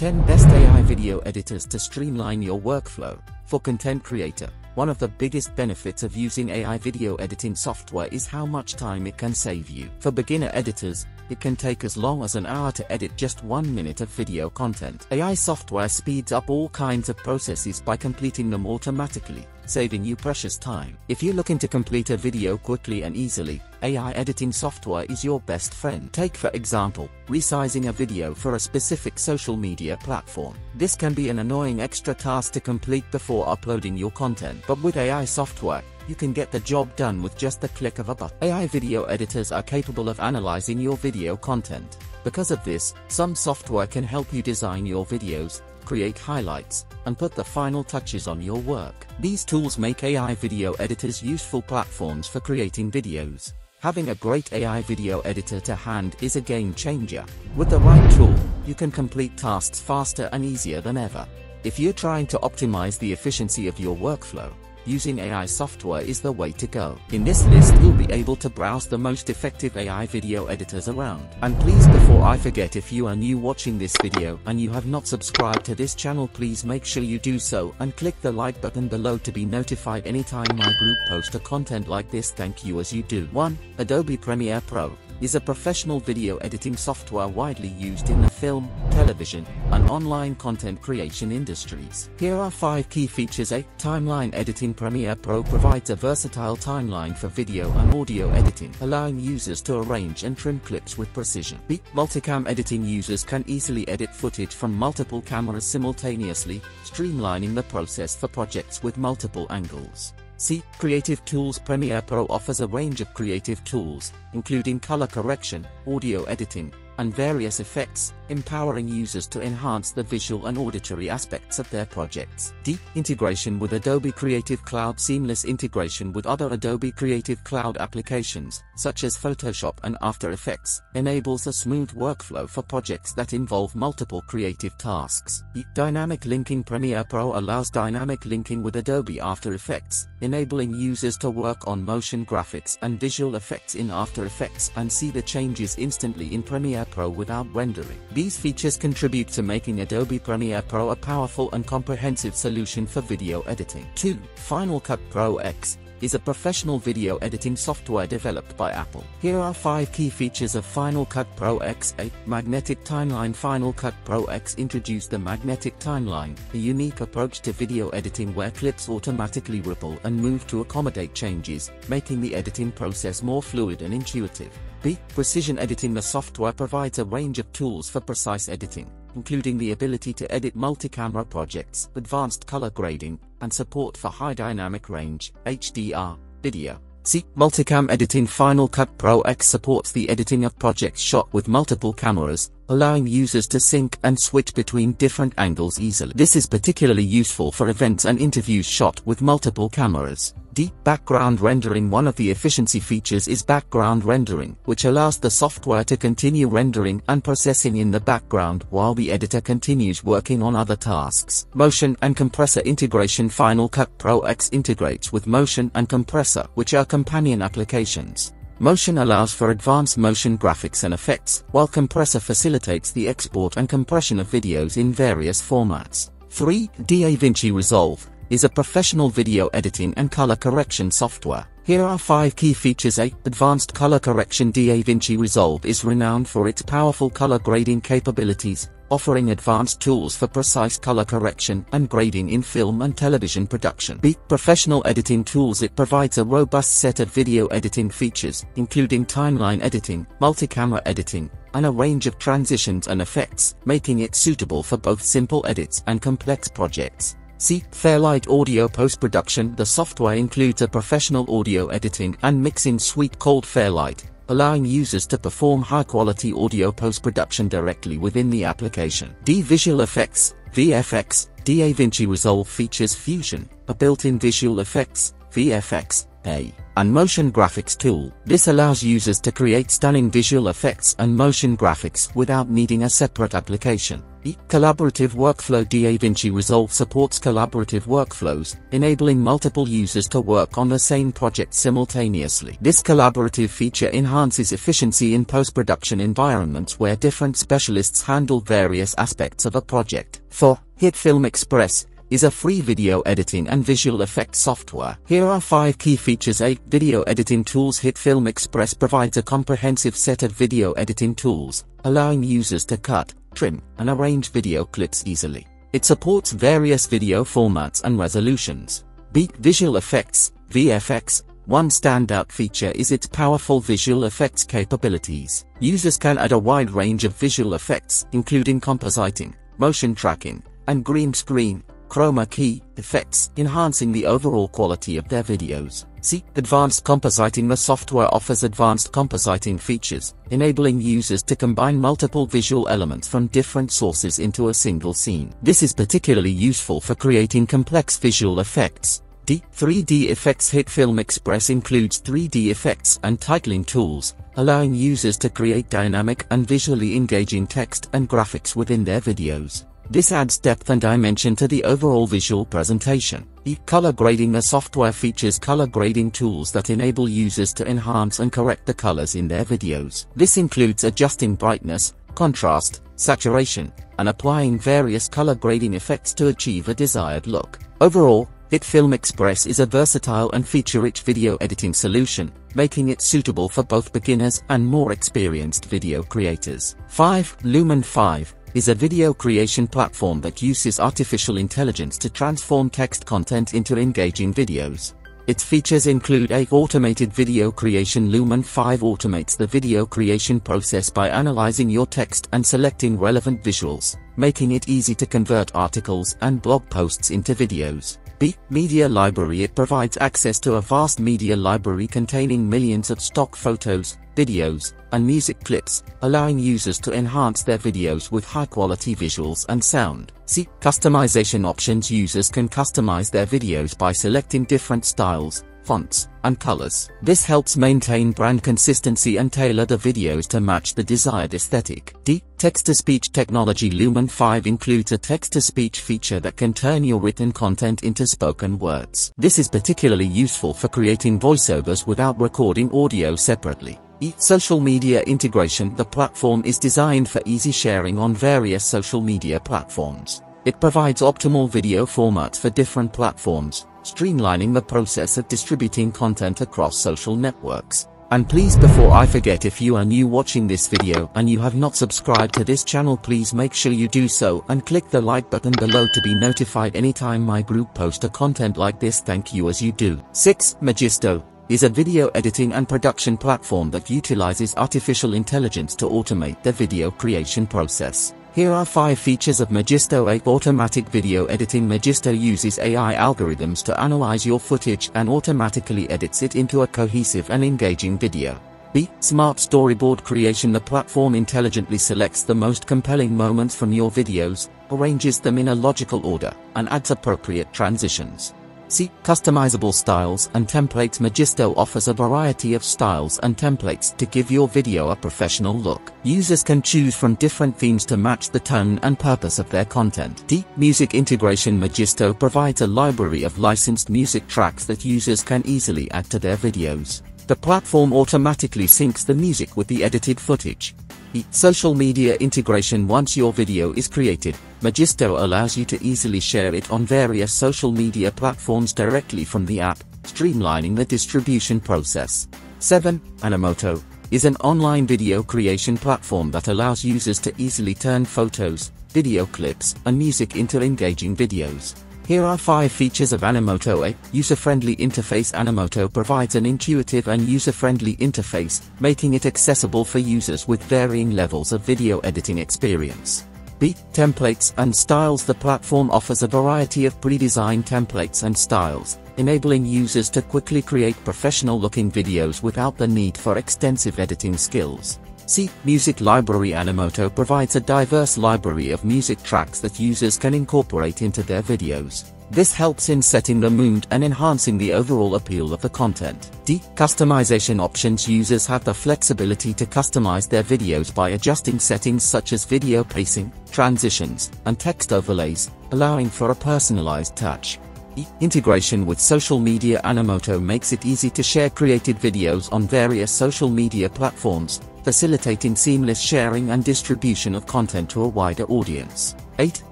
10 Best AI Video Editors to Streamline Your Workflow. For content creator, one of the biggest benefits of using AI video editing software is how much time it can save you. For beginner editors, it can take as long as an hour to edit just 1 minute of video content. AI software speeds up all kinds of processes by completing them automatically, saving you precious time. If you're looking to complete a video quickly and easily, AI editing software is your best friend. Take for example, resizing a video for a specific social media platform. This can be an annoying extra task to complete before uploading your content. But with AI software, you can get the job done with just the click of a button. AI video editors are capable of analyzing your video content. Because of this, some software can help you design your videos, create highlights, and put the final touches on your work. These tools make AI video editors useful platforms for creating videos. Having a great AI video editor to hand is a game changer. With the right tool, you can complete tasks faster and easier than ever. If you're trying to optimize the efficiency of your workflow, using AI software is the way to go. In this list, you'll be able to browse the most effective AI video editors around. And please, before I forget, if you are new watching this video and you have not subscribed to this channel, please make sure you do so and click the like button below to be notified anytime my group posts content like this. Thank you as you do. 1. Adobe Premiere Pro is a professional video editing software widely used in the film, television, and online content creation industries. Here are 5 key features. 8. Timeline Editing. Premiere Pro provides a versatile timeline for video and audio editing, allowing users to arrange and trim clips with precision. B. Multicam Editing. Users can easily edit footage from multiple cameras simultaneously, streamlining the process for projects with multiple angles. C. Creative Tools. Premiere Pro offers a range of creative tools, including color correction, audio editing, and various effects, empowering users to enhance the visual and auditory aspects of their projects. D. Integration with Adobe Creative Cloud. Seamless integration with other Adobe Creative Cloud applications, such as Photoshop and After Effects, enables a smooth workflow for projects that involve multiple creative tasks. E. Dynamic Linking. Premiere Pro allows dynamic linking with Adobe After Effects, enabling users to work on motion graphics and visual effects in After Effects and see the changes instantly in Premiere Pro without rendering. These features contribute to making Adobe Premiere Pro a powerful and comprehensive solution for video editing. 2. Final Cut Pro X is a professional video editing software developed by Apple. Here are 5 key features of Final Cut Pro X. A. Magnetic Timeline. Final Cut Pro X introduced the magnetic timeline, a unique approach to video editing where clips automatically ripple and move to accommodate changes, making the editing process more fluid and intuitive. B. Precision Editing. The software provides a range of tools for precise editing, including the ability to edit multi-camera projects, advanced color grading, and support for high dynamic range (HDR) video. C. Multicam Editing. Final Cut Pro X supports the editing of projects shot with multiple cameras, allowing users to sync and switch between different angles easily. This is particularly useful for events and interviews shot with multiple cameras. D. Background Rendering. One of the efficiency features is background rendering, which allows the software to continue rendering and processing in the background while the editor continues working on other tasks. Motion and Compressor Integration. Final Cut Pro X integrates with Motion and Compressor, which are companion applications. Motion allows for advanced motion graphics and effects, while Compressor facilitates the export and compression of videos in various formats. 3. DaVinci Resolve is a professional video editing and color correction software. Here are 5 key features. A. Advanced Color Correction. DaVinci Resolve is renowned for its powerful color grading capabilities, offering advanced tools for precise color correction and grading in film and television production. B. Professional Editing Tools. It provides a robust set of video editing features, including timeline editing, multi-camera editing, and a range of transitions and effects, making it suitable for both simple edits and complex projects. C. Fairlight Audio Post-Production. The software includes a professional audio editing and mixing suite called Fairlight, allowing users to perform high-quality audio post-production directly within the application. D. Visual Effects (VFX). DaVinci Resolve features Fusion, a built-in visual effects (VFX) A. and motion graphics tool. This allows users to create stunning visual effects and motion graphics without needing a separate application. B. Collaborative workflow. DaVinci Resolve supports collaborative workflows, enabling multiple users to work on the same project simultaneously. This collaborative feature enhances efficiency in post-production environments where different specialists handle various aspects of a project. 4. HitFilm Express is a free video editing and visual effects software. Here are 5 key features. 8 Video editing tools. HitFilm Express provides a comprehensive set of video editing tools, allowing users to cut, trim, and arrange video clips easily. It supports various video formats and resolutions. B. Visual effects, VFX. One standout feature is its powerful visual effects capabilities. Users can add a wide range of visual effects, including compositing, motion tracking, and green screen, chroma key effects, enhancing the overall quality of their videos. C. Advanced compositing. The software offers advanced compositing features, enabling users to combine multiple visual elements from different sources into a single scene. This is particularly useful for creating complex visual effects. D. 3D effects. HitFilm Express includes 3D effects and titling tools, allowing users to create dynamic and visually engaging text and graphics within their videos. This adds depth and dimension to the overall visual presentation. E. Color grading. The software features color grading tools that enable users to enhance and correct the colors in their videos. This includes adjusting brightness, contrast, saturation, and applying various color grading effects to achieve a desired look. Overall, HitFilm Express is a versatile and feature-rich video editing solution, making it suitable for both beginners and more experienced video creators. 5. Lumen5 is a video creation platform that uses artificial intelligence to transform text content into engaging videos. Its features include an automated video creation. Lumen5 automates the video creation process by analyzing your text and selecting relevant visuals, making it easy to convert articles and blog posts into videos. B. Media library. It provides access to a vast media library containing millions of stock photos, videos, and music clips, allowing users to enhance their videos with high-quality visuals and sound. C. Customization options. Users can customize their videos by selecting different styles, fonts, and colors. This helps maintain brand consistency and tailor the videos to match the desired aesthetic. D. Text-to-speech technology. Lumen5 includes a text-to-speech feature that can turn your written content into spoken words. This is particularly useful for creating voiceovers without recording audio separately. E. Social media integration. The platform is designed for easy sharing on various social media platforms. It provides optimal video formats for different platforms, streamlining the process of distributing content across social networks. And please, before I forget, if you are new watching this video and you have not subscribed to this channel, please make sure you do so and click the like button below to be notified anytime my group posts content like this. Thank you as you do. 6. Magisto is a video editing and production platform that utilizes artificial intelligence to automate the video creation process. Here are 5 features of Magisto. 8. Automatic video editing. Magisto uses AI algorithms to analyze your footage and automatically edits it into a cohesive and engaging video. B. Smart storyboard creation. The platform intelligently selects the most compelling moments from your videos, arranges them in a logical order, and adds appropriate transitions. C. Customizable styles and templates. Magisto offers a variety of styles and templates to give your video a professional look. Users can choose from different themes to match the tone and purpose of their content. D. Music integration. Magisto provides a library of licensed music tracks that users can easily add to their videos. The platform automatically syncs the music with the edited footage. E. Social media integration. Once your video is created, Magisto allows you to easily share it on various social media platforms directly from the app, streamlining the distribution process. 7. Animoto is an online video creation platform that allows users to easily turn photos, video clips, and music into engaging videos. Here are 5 features of Animoto. A. User-friendly interface. Animoto provides an intuitive and user-friendly interface, making it accessible for users with varying levels of video editing experience. B. Templates and styles. The platform offers a variety of pre-designed templates and styles, enabling users to quickly create professional-looking videos without the need for extensive editing skills. C. Music library. Animoto provides a diverse library of music tracks that users can incorporate into their videos. This helps in setting the mood and enhancing the overall appeal of the content. D. Customization options. Users have the flexibility to customize their videos by adjusting settings such as video pacing, transitions, and text overlays, allowing for a personalized touch. E. Integration with social media. Animoto makes it easy to share created videos on various social media platforms, facilitating seamless sharing and distribution of content to a wider audience. 8.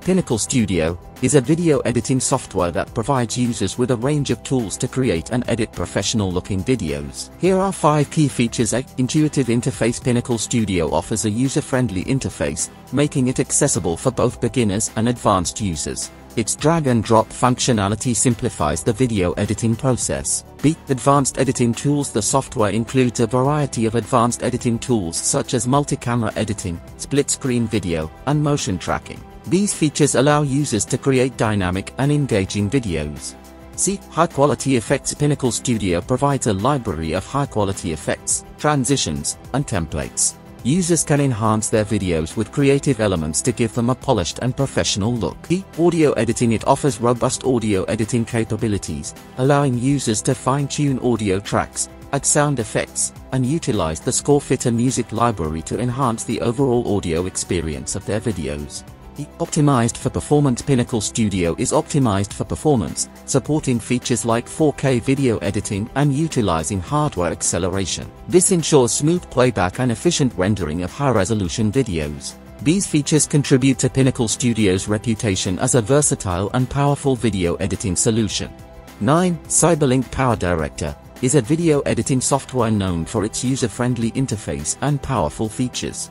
Pinnacle Studio is a video editing software that provides users with a range of tools to create and edit professional-looking videos. Here are 5 key features. 8. Intuitive interface. Pinnacle Studio offers a user-friendly interface, making it accessible for both beginners and advanced users. Its drag-and-drop functionality simplifies the video editing process. B. Advanced editing tools. The software includes a variety of advanced editing tools such as multi-camera editing, split-screen video, and motion tracking. These features allow users to create dynamic and engaging videos. C. High-quality effects. Pinnacle Studio provides a library of high-quality effects, transitions, and templates. Users can enhance their videos with creative elements to give them a polished and professional look. E. Audio editing. It offers robust audio editing capabilities, allowing users to fine-tune audio tracks, add sound effects, and utilize the ScoreFitter music library to enhance the overall audio experience of their videos. E. Optimized for performance. Pinnacle Studio is optimized for performance, supporting features like 4K video editing and utilizing hardware acceleration. This ensures smooth playback and efficient rendering of high-resolution videos. These features contribute to Pinnacle Studio's reputation as a versatile and powerful video editing solution. 9. CyberLink PowerDirector is a video editing software known for its user-friendly interface and powerful features.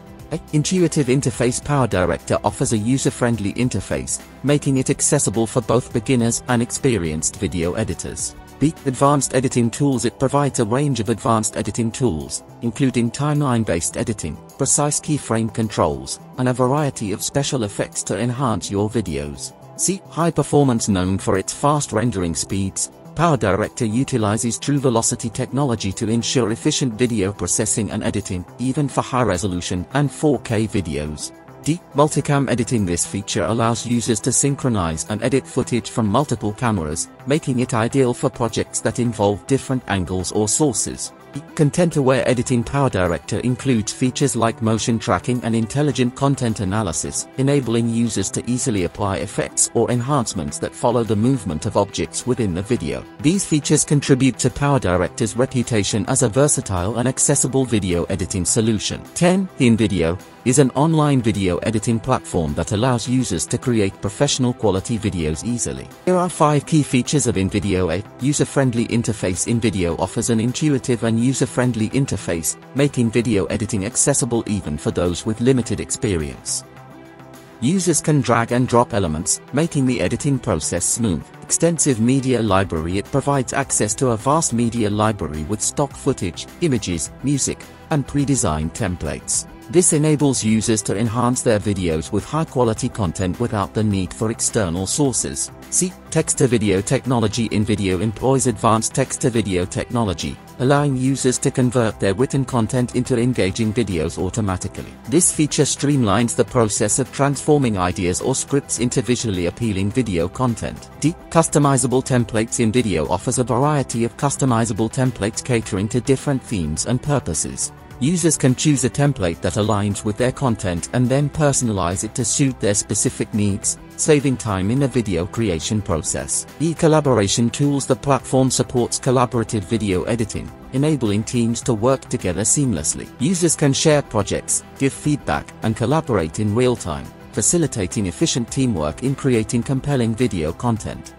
Intuitive interface. PowerDirector offers a user-friendly interface, making it accessible for both beginners and experienced video editors. B. Advanced editing tools. It provides a range of advanced editing tools, including timeline-based editing, precise keyframe controls, and a variety of special effects to enhance your videos. C. High performance. Known for its fast rendering speeds, PowerDirector utilizes True Velocity technology to ensure efficient video processing and editing, even for high-resolution and 4K videos. D. Multicam editing. This feature allows users to synchronize and edit footage from multiple cameras, making it ideal for projects that involve different angles or sources. E. Content-aware editing. PowerDirector includes features like motion tracking and intelligent content analysis, enabling users to easily apply effects or enhancements that follow the movement of objects within the video. These features contribute to PowerDirector's reputation as a versatile and accessible video editing solution. 10. InVideo is an online video editing platform that allows users to create professional quality videos easily. Here are 5 key features of InVideo. A. User-friendly interface. InVideo offers an intuitive and user-friendly interface, making video editing accessible even for those with limited experience. Users can drag and drop elements, making the editing process smooth. Extensive media library. It provides access to a vast media library with stock footage, images, music, and pre-designed templates. This enables users to enhance their videos with high-quality content without the need for external sources. C. Text-to-video technology. InVideo employs advanced text-to-video technology, allowing users to convert their written content into engaging videos automatically. This feature streamlines the process of transforming ideas or scripts into visually appealing video content. D. Customizable templates. InVideo offers a variety of customizable templates catering to different themes and purposes. Users can choose a template that aligns with their content and then personalize it to suit their specific needs, saving time in the video creation process. E. Collaboration tools. The platform supports collaborative video editing, enabling teams to work together seamlessly. Users can share projects, give feedback, and collaborate in real time, facilitating efficient teamwork in creating compelling video content.